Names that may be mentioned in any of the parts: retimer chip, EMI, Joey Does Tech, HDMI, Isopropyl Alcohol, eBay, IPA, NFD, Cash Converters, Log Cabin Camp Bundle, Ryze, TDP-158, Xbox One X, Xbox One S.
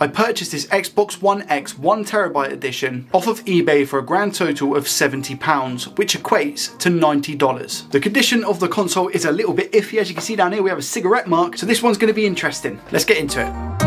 I purchased this Xbox One X 1TB edition off of eBay for a grand total of £70, which equates to $90. The condition of the console is a little bit iffy. As you can see down here, we have a cigarette mark, so this one's going to be interesting. Let's get into it.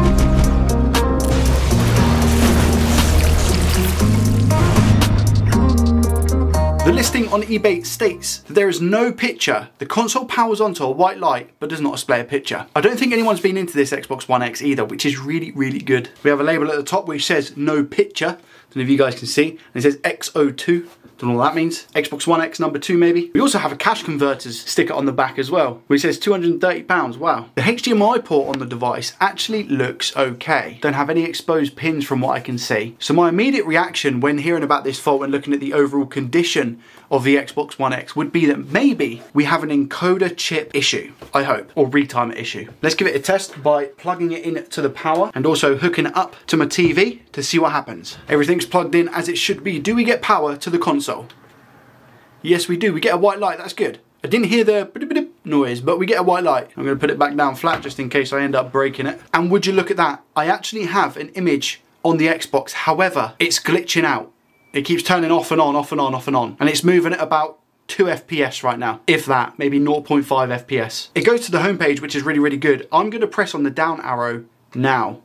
The listing on eBay states that there is no picture. The console powers onto a white light, but does not display a picture. I don't think anyone's been into this Xbox One X either, which is really, really good. We have a label at the top which says no picture. I don't know if you guys can see. And it says X02. Don't know what that means. Xbox One X number 2 maybe. We also have a Cash Converters sticker on the back as well, which says £230. Wow. The HDMI port on the device actually looks okay. Don't have any exposed pins from what I can see. So my immediate reaction when hearing about this fault and looking at the overall condition of the Xbox One X would be that maybe we have an encoder chip issue, I hope, or retimer issue. Let's give it a test by plugging it in to the power and also hooking it up to my TV to see what happens. Everything's plugged in as it should be. Do we get power to the console? Yes, we do. We get a white light. That's good. I didn't hear the noise, but we get a white light. I'm going to put it back down flat just in case I end up breaking it. And would you look at that? I actually have an image on the Xbox. However, it's glitching out. It keeps turning off and on, off and on, off and on. And it's moving at about 2 FPS right now, if that, maybe 0.5 FPS. It goes to the homepage, which is really, really good. I'm gonna press on the down arrow now.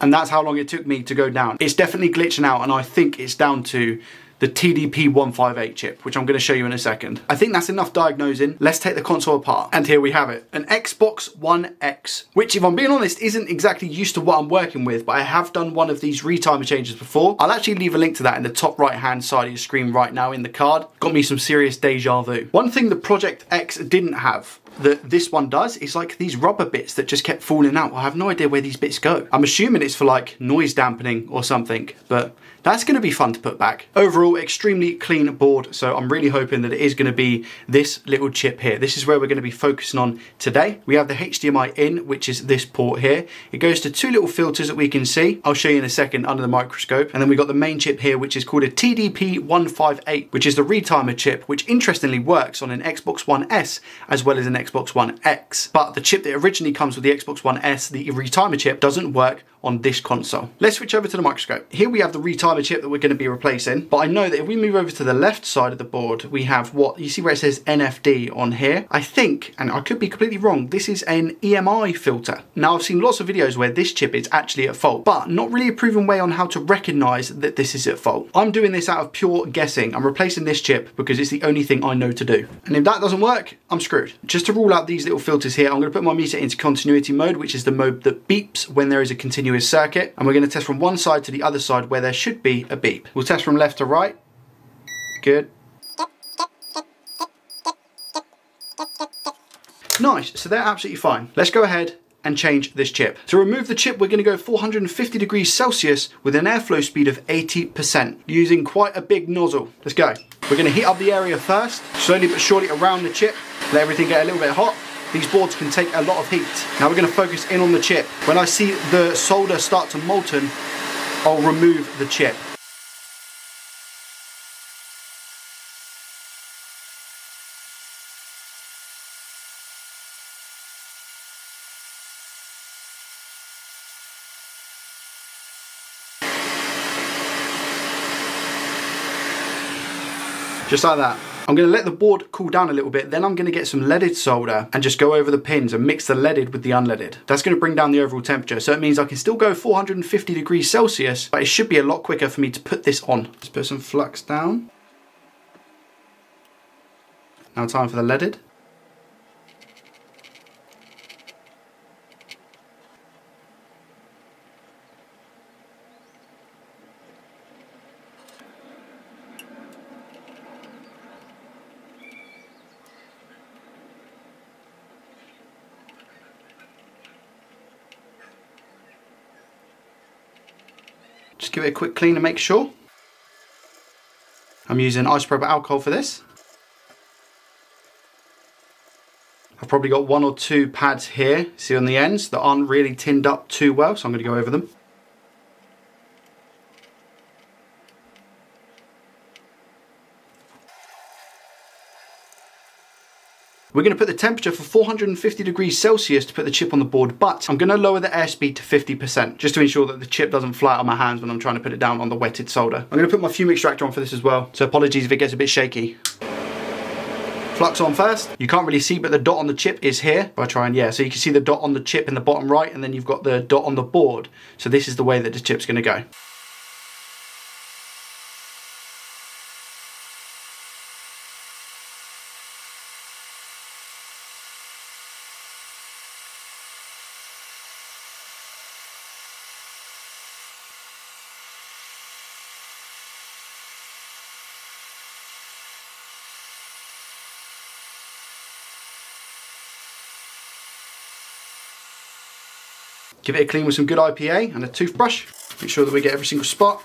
And that's how long it took me to go down. It's definitely glitching out, and I think it's down to the TDP-158 chip, which I'm gonna show you in a second. I think that's enough diagnosing. Let's take the console apart. And here we have it, an Xbox One X, which if I'm being honest, isn't exactly used to what I'm working with, but I have done one of these retimer changes before. I'll actually leave a link to that in the top right-hand side of your screen right now in the card. Got me some serious deja vu. One thing the Project X didn't have that this one does is like these rubber bits that just kept falling out. I have no idea where these bits go. I'm assuming it's for like noise dampening or something, but that's gonna be fun to put back. Overall, extremely clean board, so I'm really hoping that it is gonna be this little chip here. This is where we're gonna be focusing on today. We have the HDMI in, which is this port here. It goes to two little filters that we can see. I'll show you in a second under the microscope. And then we got the main chip here, which is called a TDP-158, which is the retimer chip, which interestingly works on an Xbox One S as well as an Xbox One X. But the chip that originally comes with the Xbox One S, the retimer chip, doesn't work on this console. Let's switch over to the microscope. Here we have the retimer chip that we're going to be replacing, but I know that if we move over to the left side of the board, we have what, you see where it says NFD on here? I think, and I could be completely wrong, this is an EMI filter. Now I've seen lots of videos where this chip is actually at fault, but not really a proven way on how to recognize that this is at fault. I'm doing this out of pure guessing. I'm replacing this chip because it's the only thing I know to do. And if that doesn't work, I'm screwed. Just to rule out these little filters here, I'm going to put my meter into continuity mode, which is the mode that beeps when there is a continuous circuit, and we're going to test from one side to the other side where there should be a beep. We'll test from left to right. Good. Nice, so they're absolutely fine. Let's go ahead and change this chip. To remove the chip, we're going to go 450 degrees Celsius with an airflow speed of 80% using quite a big nozzle. Let's go. We're going to heat up the area first, slowly but surely around the chip, let everything get a little bit hot. These boards can take a lot of heat. Now we're going to focus in on the chip. When I see the solder start to molten, I'll remove the chip. Just like that. I'm going to let the board cool down a little bit, then I'm going to get some leaded solder and just go over the pins and mix the leaded with the unleaded. That's going to bring down the overall temperature, so it means I can still go 450 degrees Celsius, but it should be a lot quicker for me to put this on. Let's put some flux down. Now time for the leaded. Just give it a quick clean and make sure. I'm using isopropyl alcohol for this. I've probably got one or two pads here, see on the ends, that aren't really tinned up too well, so I'm going to go over them. We're going to put the temperature for 450 degrees Celsius to put the chip on the board, but I'm going to lower the airspeed to 50% just to ensure that the chip doesn't fly out of my hands when I'm trying to put it down on the wetted solder. I'm going to put my fume extractor on for this as well, so apologies if it gets a bit shaky. Flux on first. You can't really see, but the dot on the chip is here. If I try and so you can see the dot on the chip in the bottom right, and then you've got the dot on the board. So this is the way that the chip's going to go. Give it a clean with some good IPA and a toothbrush. Make sure that we get every single spot.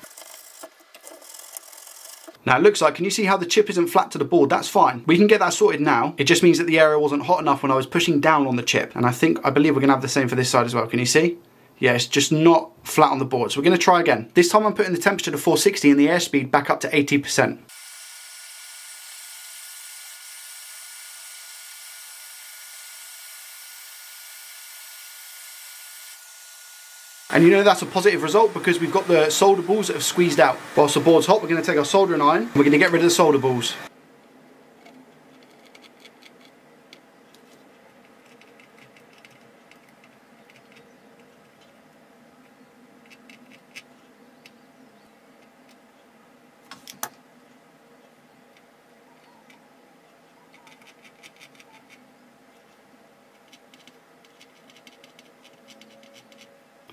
Now it looks like, can you see how the chip isn't flat to the board? That's fine. We can get that sorted now. It just means that the area wasn't hot enough when I was pushing down on the chip. And I believe we're gonna have the same for this side as well. Can you see? Yeah, it's just not flat on the board. So we're gonna try again. This time I'm putting the temperature to 460 and the airspeed back up to 80%. And you know that's a positive result because we've got the solder balls that have squeezed out. Whilst the board's hot, we're going to take our soldering iron and we're going to get rid of the solder balls.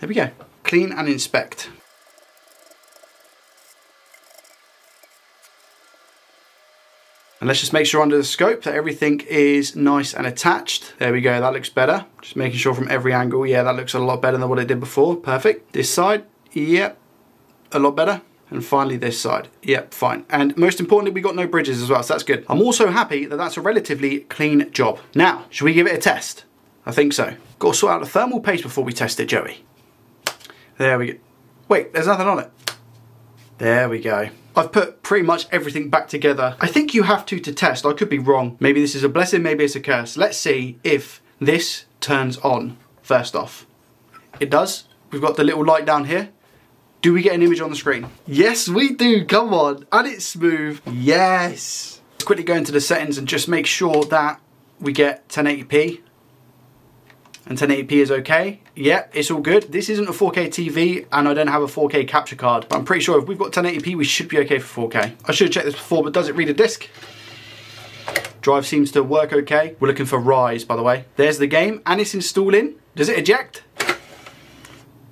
There we go. Clean and inspect. And let's just make sure under the scope that everything is nice and attached. There we go, that looks better. Just making sure from every angle. Yeah, that looks a lot better than what it did before. Perfect. This side, yep, a lot better. And finally this side, yep, fine. And most importantly, we got no bridges as well, so that's good. I'm also happy that that's a relatively clean job. Now, should we give it a test? I think so. Got to sort out the thermal paste before we test it, Joey. There we go. Wait, there's nothing on it. There we go. I've put pretty much everything back together. I think you have to test. I could be wrong. Maybe this is a blessing, maybe it's a curse. Let's see if this turns on first off. It does. We've got the little light down here. Do we get an image on the screen? Yes, we do. Come on. And it's smooth. Yes. Let's quickly go into the settings and just make sure that we get 1080p. And 1080p is okay. Yep, it's all good. This isn't a 4K TV and I don't have a 4K capture card, but I'm pretty sure if we've got 1080p, we should be okay for 4K. I should have checked this before, but does it read a disc? Drive seems to work okay. We're looking for Ryze, by the way. There's the game and it's installing. Does it eject?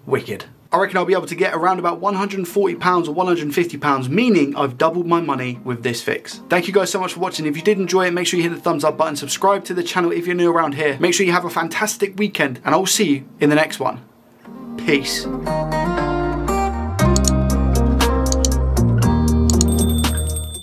Wicked. I reckon I'll be able to get around about £140 or £150, meaning I've doubled my money with this fix. Thank you guys so much for watching. If you did enjoy it, make sure you hit the thumbs up button, subscribe to the channel if you're new around here. Make sure you have a fantastic weekend and I'll see you in the next one. Peace.